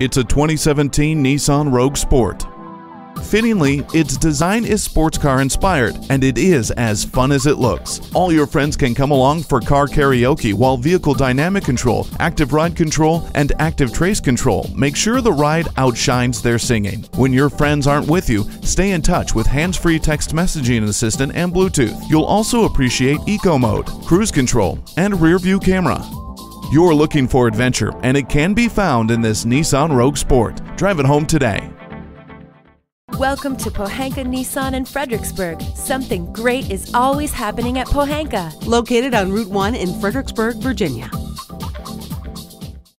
It's a 2017 Nissan Rogue Sport. Fittingly, its design is sports car inspired, and it is as fun as it looks. All your friends can come along for car karaoke, while Vehicle Dynamic Control, Active Ride Control, and Active Trace Control make sure the ride outshines their singing. When your friends aren't with you, stay in touch with hands-free text messaging assistant and Bluetooth. You'll also appreciate Eco Mode, Cruise Control, and Rear View Camera. You're looking for adventure, and it can be found in this Nissan Rogue Sport. Drive it home today. Welcome to Pohanka Nissan in Fredericksburg. Something great is always happening at Pohanka. Located on Route 1 in Fredericksburg, Virginia.